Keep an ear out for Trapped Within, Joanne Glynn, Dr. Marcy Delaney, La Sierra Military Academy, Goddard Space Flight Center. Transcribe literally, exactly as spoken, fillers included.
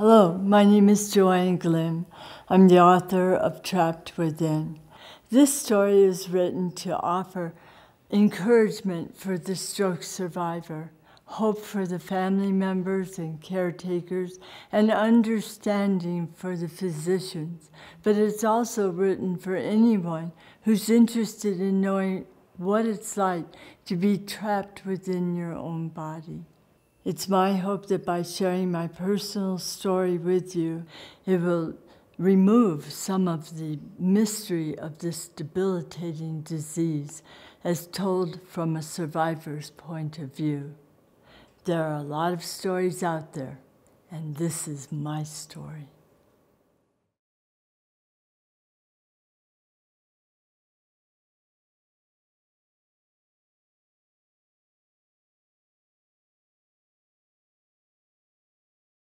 Hello, my name is Joanne Glynn. I'm the author of Trapped Within. This story is written to offer encouragement for the stroke survivor, hope for the family members and caretakers, and understanding for the physicians. But it's also written for anyone who's interested in knowing what it's like to be trapped within your own body. It's my hope that by sharing my personal story with you, it will remove some of the mystery of this debilitating disease as told from a survivor's point of view. There are a lot of stories out there, and this is my story.